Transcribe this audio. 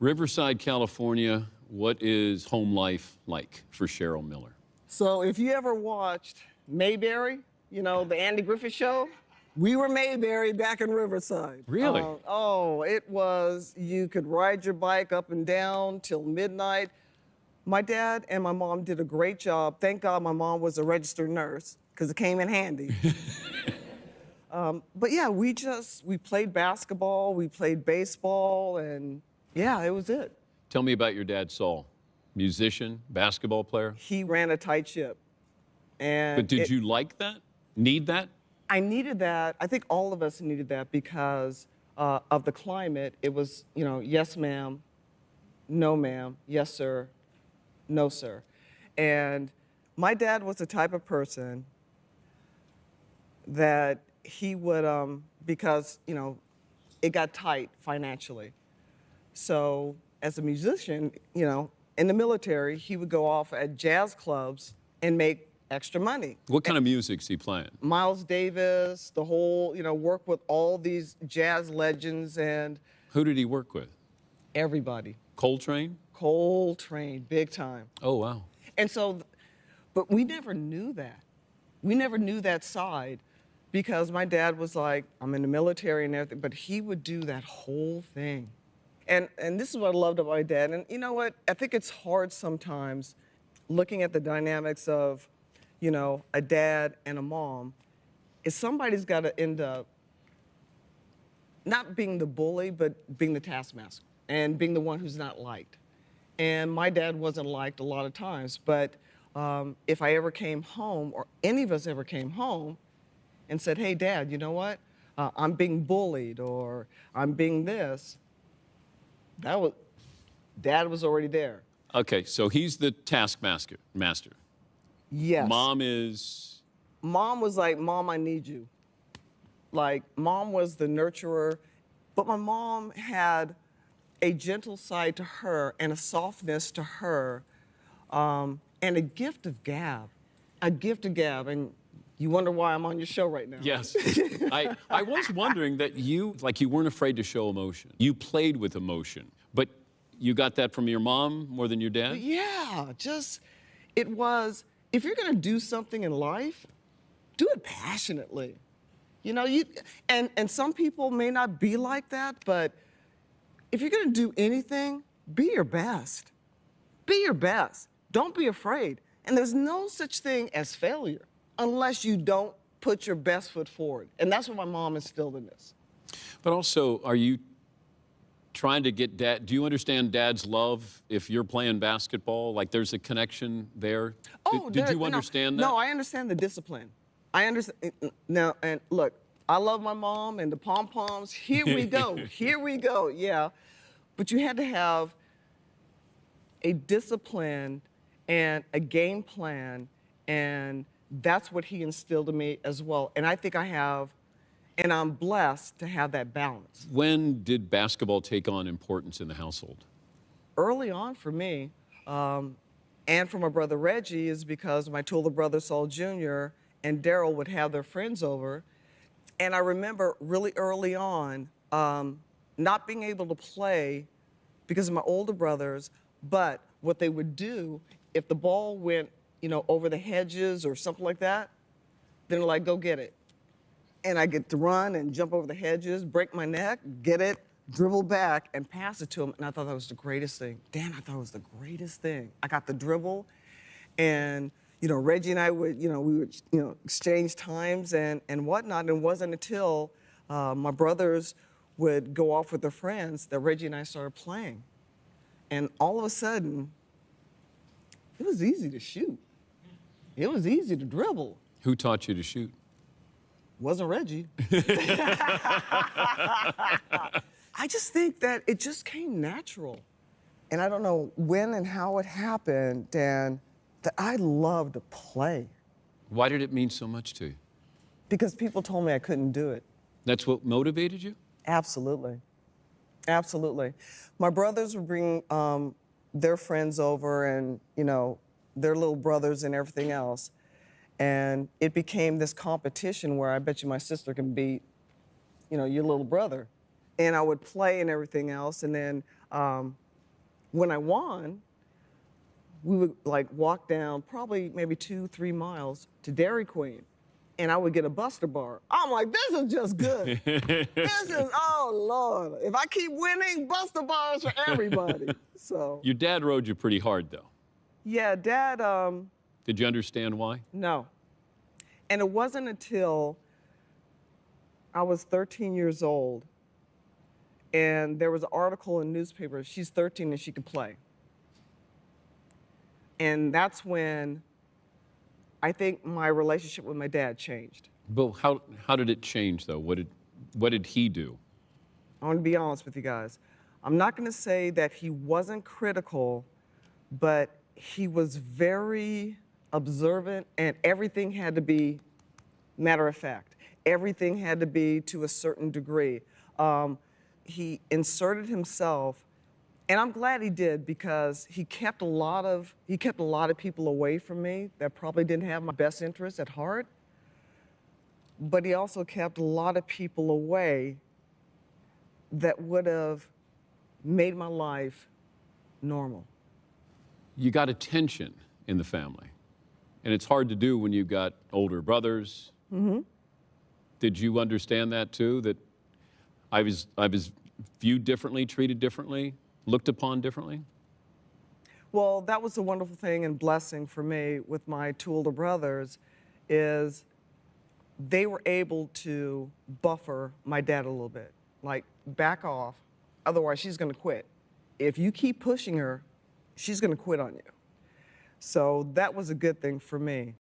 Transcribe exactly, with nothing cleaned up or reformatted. Riverside, California, what is home life like for Cheryl Miller? So if you ever watched Mayberry, you know, the Andy Griffith show, we were Mayberry back in Riverside. Really? Uh, oh, it was, you could ride your bike up and down till midnight. My dad and my mom did a great job. Thank God my mom was a registered nurse, because it came in handy. um, but yeah, we just, we played basketball, we played baseball, and yeah, it was it. Tell me about your dad, Saul. Musician, basketball player? He ran a tight ship. And but did it, you like that? Need that? I needed that. I think all of us needed that because uh, of the climate. It was, you know, yes, ma'am, no, ma'am, yes, sir, no, sir. And my dad was the type of person that he would, um, because, you know, it got tight financially. So as a musician, you know, in the military, he would go off at jazz clubs and make extra money. What kind and of music's he playing? Miles Davis, the whole, you know, work with all these jazz legends and... Who did he work with? Everybody. Coltrane? Coltrane, big time. Oh, wow. And so, but we never knew that. We never knew that side because my dad was like, I'm in the military and everything, but he would do that whole thing. And, and this is what I loved about my dad. And you know what? I think it's hard sometimes looking at the dynamics of, you know, a dad and a mom, is somebody's got to end up not being the bully, but being the taskmaster and being the one who's not liked. And my dad wasn't liked a lot of times, but um, if I ever came home, or any of us ever came home and said, hey, Dad, you know what? Uh, I'm being bullied or I'm being this, that was, Dad was already there. Okay, so he's the taskmaster. Master. Yes. Mom is? Mom was like, Mom, I need you. Like, Mom was the nurturer, but my mom had a gentle side to her and a softness to her um, and a gift of gab, a gift of gab. And you wonder why I'm on your show right now. Yes. I, I was wondering that you, like, you weren't afraid to show emotion. You played with emotion, but you got that from your mom more than your dad? Yeah, just, it was... If you're gonna do something in life, do it passionately. You know, you and, and some people may not be like that, but if you're gonna do anything, be your best. Be your best. Don't be afraid. And there's no such thing as failure unless you don't put your best foot forward. And that's what my mom instilled in this. But also, are you trying to get dad, do you understand dad's love if you're playing basketball? Like there's a connection there? Oh, did, did you understand no, that? No, I understand the discipline. I understand, now, and look, I love my mom and the pom-poms, here we go, here we go, yeah. But you had to have a discipline and a game plan, and that's what he instilled in me as well. And I think I have and I'm blessed to have that balance. When did basketball take on importance in the household? Early on for me, um, and for my brother Reggie, is because my two older brother Saul Junior and Daryl would have their friends over. And I remember really early on um, not being able to play because of my older brothers, but what they would do, if the ball went, you know, over the hedges or something like that, then they're like, go get it. And I get to run and jump over the hedges, break my neck, get it, dribble back, and pass it to him. And I thought that was the greatest thing. Dan, I thought it was the greatest thing. I got the dribble, and you know, Reggie and I would, you know, we would, you know, exchange times and and whatnot. And it wasn't until uh, my brothers would go off with their friends that Reggie and I started playing. And all of a sudden, it was easy to shoot. It was easy to dribble. Who taught you to shoot? Wasn't Reggie. I just think that it just came natural. And I don't know when and how it happened, Dan, that I loved to play. Why did it mean so much to you? Because people told me I couldn't do it. That's what motivated you? Absolutely. Absolutely. My brothers would bring um, their friends over and, you know, their little brothers and everything else. And it became this competition where I bet you my sister can beat, you know, your little brother. And I would play and everything else. And then um, when I won, we would like walk down probably maybe two, three miles to Dairy Queen, and I would get a Buster Bar. I'm like, this is just good. This is, oh Lord, if I keep winning, Buster Bars for everybody. So your dad rode you pretty hard, though. Yeah, Dad. Um, Did you understand why? No. And it wasn't until I was thirteen years old, and there was an article in the newspaper, she's thirteen and she can play. And that's when I think my relationship with my dad changed. But how, how did it change, though? What did, what did he do? I want to be honest with you guys. I'm not going to say that he wasn't critical, but he was very observant, and everything had to be matter of fact. Everything had to be to a certain degree. Um, he inserted himself, and I'm glad he did, because he kept a lot of he kept a lot of people away from me that probably didn't have my best interests at heart. But he also kept a lot of people away that would have made my life normal. You got a tension in the family, and it's hard to do when you've got older brothers. Mm-hmm. Did you understand that too? That I was I was viewed differently, treated differently, looked upon differently? Well, that was the wonderful thing and blessing for me with my two older brothers, is they were able to buffer my dad a little bit. Like, back off, otherwise she's gonna quit. If you keep pushing her, she's gonna quit on you. So that was a good thing for me.